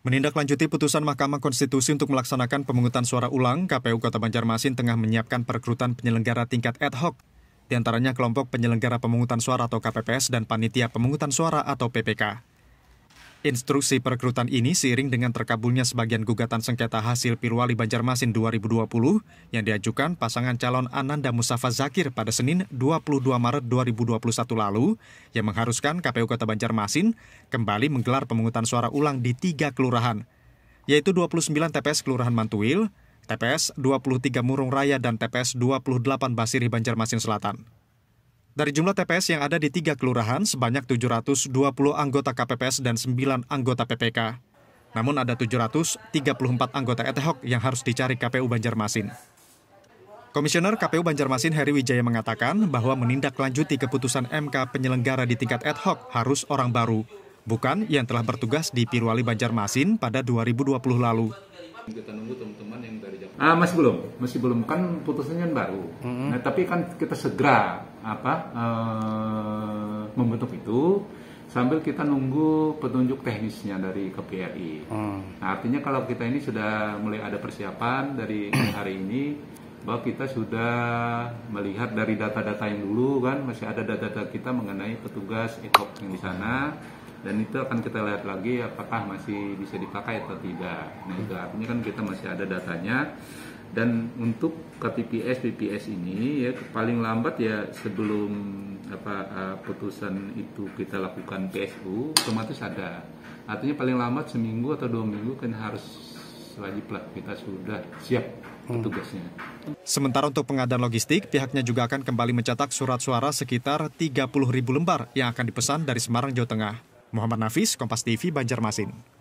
Menindaklanjuti putusan Mahkamah Konstitusi untuk melaksanakan pemungutan suara ulang, KPU Kota Banjarmasin tengah menyiapkan perekrutan penyelenggara tingkat ad hoc, di antaranya kelompok penyelenggara pemungutan suara atau KPPS dan panitia pemungutan suara atau PPK. Instruksi perekrutan ini seiring dengan terkabulnya sebagian gugatan sengketa hasil Pilwali Banjarmasin 2020 yang diajukan pasangan calon Ananda Mushaffa Zakir pada Senin 22 Maret 2021 lalu yang mengharuskan KPU Kota Banjarmasin kembali menggelar pemungutan suara ulang di 3 kelurahan, yaitu 29 TPS Kelurahan Mantuil, TPS 23 Murung Raya, dan TPS 28 Basiri Banjarmasin Selatan. Dari jumlah TPS yang ada di 3 kelurahan, sebanyak 720 anggota KPPS dan 9 anggota PPK. Namun ada 734 anggota ad hoc yang harus dicari KPU Banjarmasin. Komisioner KPU Banjarmasin Heri Wijaya mengatakan bahwa menindaklanjuti keputusan MK penyelenggara di tingkat ad hoc harus orang baru, bukan yang telah bertugas di Pilwali Banjarmasin pada 2020 lalu. Kita nunggu teman-teman yang dari Jakarta. Masih belum kan, putusannya kan baru. Nah, tapi kan kita segera membentuk itu sambil kita nunggu petunjuk teknisnya dari KPRI. Nah, artinya kalau kita ini sudah mulai ada persiapan dari hari ini, bahwa kita sudah melihat dari data-data yang dulu kan masih ada data-data kita mengenai petugas ekop yang di sana. Dan itu akan kita lihat lagi apakah masih bisa dipakai atau tidak. Nah, itu artinya kan kita masih ada datanya. Dan untuk KPPS, PPS ini ya paling lambat ya sebelum putusan itu kita lakukan PSU, otomatis ada. Artinya paling lambat seminggu atau 2 minggu kan harus wajiblah kita sudah siap petugasnya. Sementara untuk pengadaan logistik, pihaknya juga akan kembali mencetak surat suara sekitar 30.000 lembar yang akan dipesan dari Semarang, Jawa Tengah. Muhammad Nafis, Kompas TV, Banjarmasin.